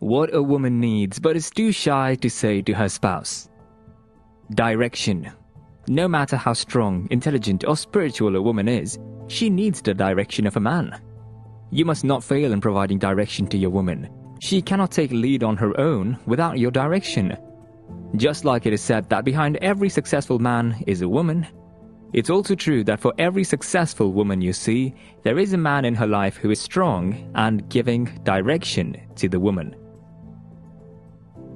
What a woman needs but is too shy to say to her spouse. Direction. No matter how strong, intelligent or spiritual a woman is, she needs the direction of a man. You must not fail in providing direction to your woman. She cannot take lead on her own without your direction. Just like it is said that behind every successful man is a woman, it's also true that for every successful woman you see, there is a man in her life who is strong and giving direction to the woman.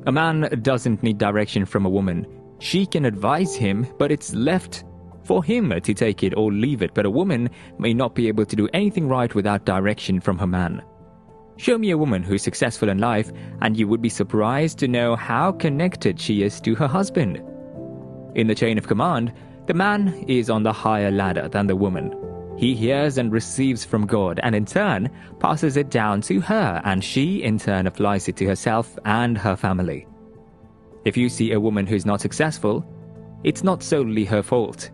A man doesn't need direction from a woman. She can advise him, but it's left for him to take it or leave it. But a woman may not be able to do anything right without direction from her man. Show me a woman who is successful in life, and you would be surprised to know how connected she is to her husband. In the chain of command, the man is on the higher ladder than the woman. He hears and receives from God, and in turn passes it down to her, and she in turn applies it to herself and her family. If you see a woman who is not successful, it's not solely her fault.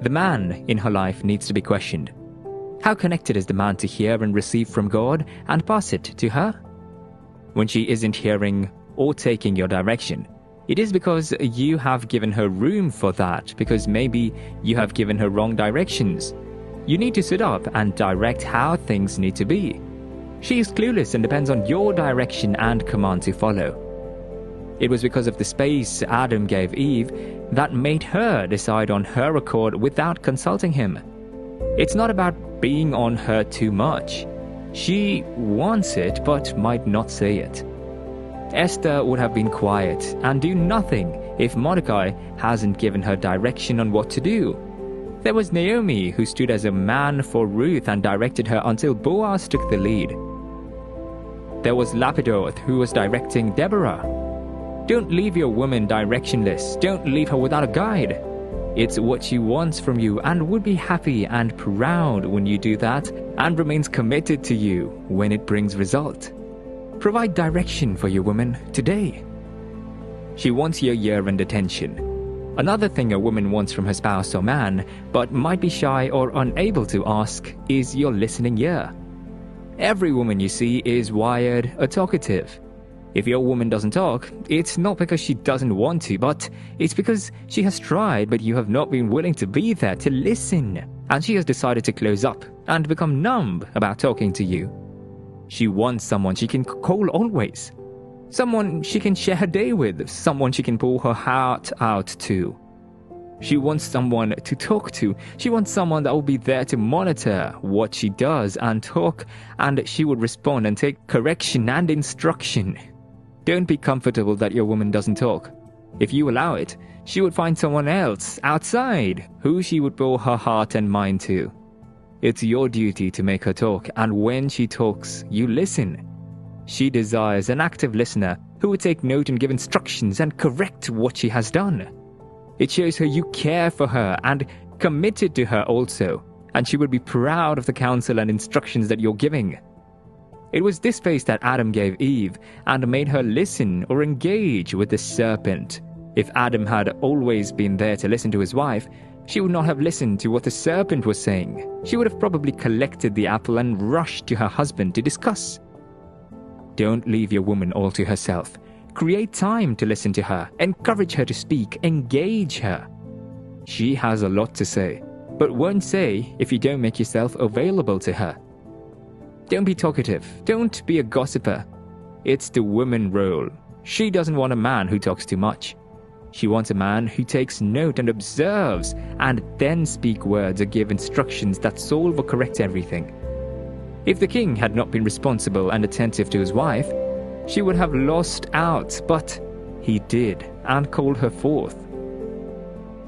The man in her life needs to be questioned. How connected is the man to hear and receive from God and pass it to her? When she isn't hearing or taking your direction, it is because you have given her room for that, because maybe you have given her wrong directions. You need to sit up and direct how things need to be. She is clueless and depends on your direction and command to follow. It was because of the space Adam gave Eve that made her decide on her accord without consulting him. It's not about being on her too much. She wants it but might not say it. Esther would have been quiet and do nothing if Mordecai hasn't given her direction on what to do. There was Naomi, who stood as a man for Ruth and directed her until Boaz took the lead. There was Lapidoth, who was directing Deborah. Don't leave your woman directionless. Don't leave her without a guide. It's what she wants from you and would be happy and proud when you do that, and remains committed to you when it brings result. Provide direction for your woman today. She wants your ear and attention. Another thing a woman wants from her spouse or man, but might be shy or unable to ask, is your listening ear. Every woman you see is wired or talkative. If your woman doesn't talk, it's not because she doesn't want to, but it's because she has tried but you have not been willing to be there to listen, and she has decided to close up and become numb about talking to you. She wants someone she can call always, someone she can share her day with, someone she can pour her heart out to. She wants someone to talk to. She wants someone that will be there to monitor what she does and talk, and she would respond and take correction and instruction. Don't be comfortable that your woman doesn't talk. If you allow it, she would find someone else outside who she would pour her heart and mind to. It's your duty to make her talk, and when she talks, you listen. She desires an active listener who would take note and give instructions and correct what she has done. It shows her you care for her and committed to her also, and she would be proud of the counsel and instructions that you're giving. It was this space that Adam gave Eve and made her listen or engage with the serpent. If Adam had always been there to listen to his wife, she would not have listened to what the serpent was saying. She would have probably collected the apple and rushed to her husband to discuss. Don't leave your woman all to herself. Create time to listen to her. Encourage her to speak. Engage her. She has a lot to say, but won't say if you don't make yourself available to her. Don't be talkative. Don't be a gossiper. It's the woman role. She doesn't want a man who talks too much. She wants a man who takes note and observes, and then speak words or give instructions that solve or correct everything. If the king had not been responsible and attentive to his wife, she would have lost out, but he did and called her forth.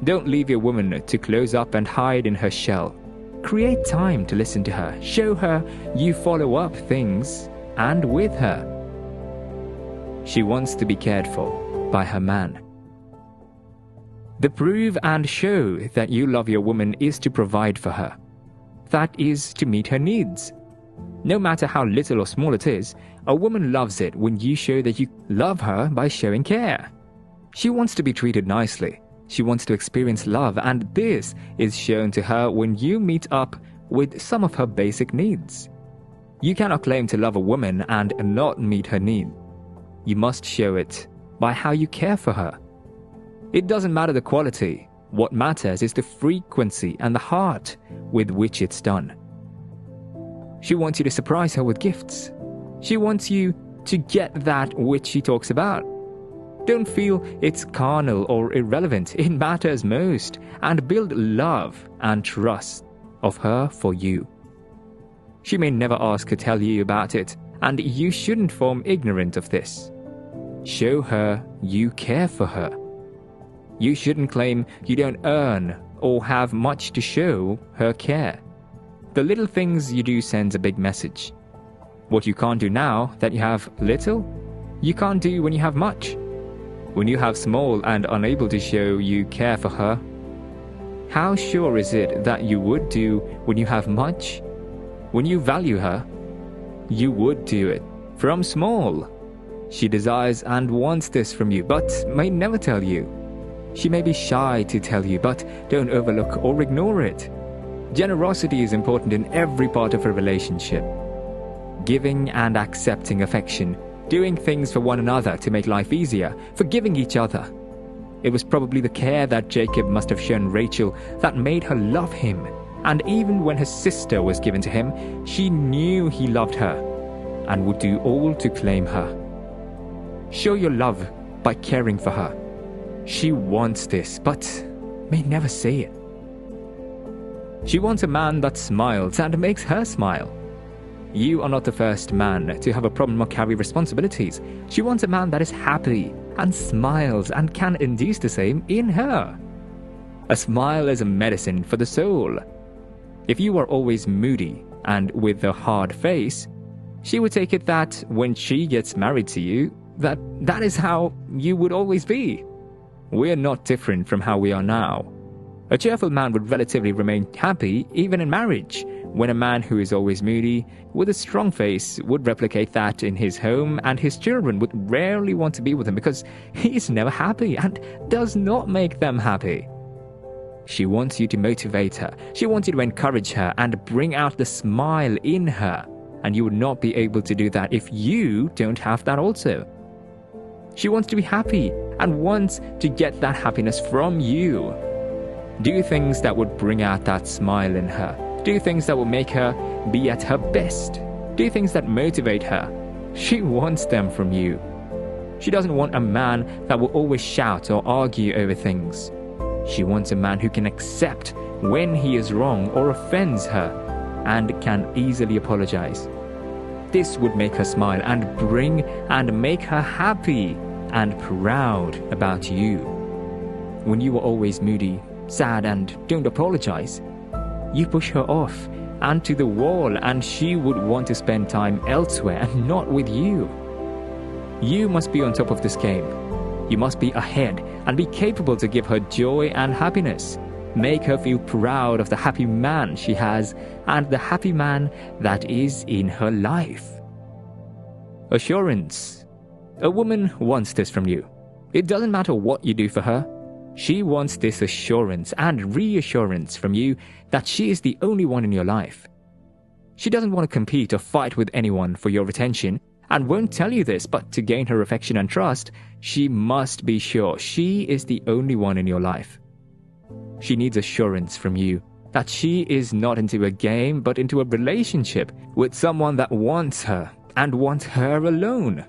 Don't leave your woman to close up and hide in her shell. Create time to listen to her. Show her you follow up things and with her. She wants to be cared for by her man. The prove and show that you love your woman is to provide for her. That is to meet her needs. No matter how little or small it is, a woman loves it when you show that you love her by showing care. She wants to be treated nicely. She wants to experience love, and this is shown to her when you meet up with some of her basic needs. You cannot claim to love a woman and not meet her need. you must show it by how you care for her. It doesn't matter the quality. What matters is the frequency and the heart with which it's done. She wants you to surprise her with gifts. She wants you to get that which she talks about. Don't feel it's carnal or irrelevant. It matters most. And build love and trust of her for you. She may never ask to tell you about it, and you shouldn't form ignorant of this. Show her you care for her. You shouldn't claim you don't earn or have much to show her care. The little things you do sends a big message. What you can't do now that you have little, you can't do when you have much. When you have small and unable to show you care for her, how sure is it that you would do when you have much? When you value her, you would do it from small. She desires and wants this from you, but may never tell you. She may be shy to tell you, but don't overlook or ignore it. Generosity is important in every part of a relationship. Giving and accepting affection, doing things for one another to make life easier, forgiving each other. It was probably the care that Jacob must have shown Rachel that made her love him. And even when her sister was given to him, she knew he loved her and would do all to claim her. Show your love by caring for her. She wants this, but may never say it. She wants a man that smiles and makes her smile. You are not the first man to have a problem or carry responsibilities. She wants a man that is happy and smiles and can induce the same in her. A smile is a medicine for the soul. If you are always moody and with a hard face, she would take it that when she gets married to you, that is how you would always be. We're not different from how we are now. A cheerful man would relatively remain happy even in marriage, when a man who is always moody, with a strong face, would replicate that in his home, and his children would rarely want to be with him because he is never happy and does not make them happy. She wants you to motivate her. She wants you to encourage her and bring out the smile in her, and you would not be able to do that if you don't have that also. She wants to be happy and wants to get that happiness from you. Do things that would bring out that smile in her. Do things that will make her be at her best. Do things that motivate her. She wants them from you. She doesn't want a man that will always shout or argue over things. She wants a man who can accept when he is wrong or offends her and can easily apologize. This would make her smile and bring and make her happy and proud about you. When you are always moody, sad, and don't apologize, you push her off and to the wall, and she would want to spend time elsewhere and not with you. You must be on top of this game. You must be ahead and be capable to give her joy and happiness. Make her feel proud of the happy man she has and the happy man that is in her life. Assurance. A woman wants this from you. It doesn't matter what you do for her. She wants this assurance and reassurance from you that she is the only one in your life. She doesn't want to compete or fight with anyone for your attention and won't tell you this, but to gain her affection and trust, she must be sure she is the only one in your life. She needs assurance from you that she is not into a game but into a relationship with someone that wants her and wants her alone.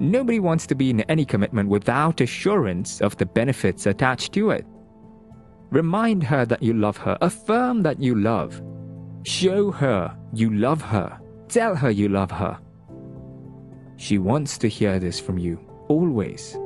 Nobody wants to be in any commitment without assurance of the benefits attached to it. Remind her that you love her. Affirm that you love. Show her you love her. Tell her you love her. She wants to hear this from you, always.